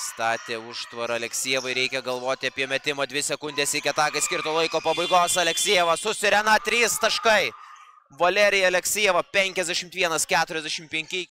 Statė užtvarą Aleksievai, reikia galvoti apie metimą, 2 sekundės iki atakai skirto laiko pabaigos. Aleksieva susirena, 3 taškai. Valerija Aleksieva 51-45.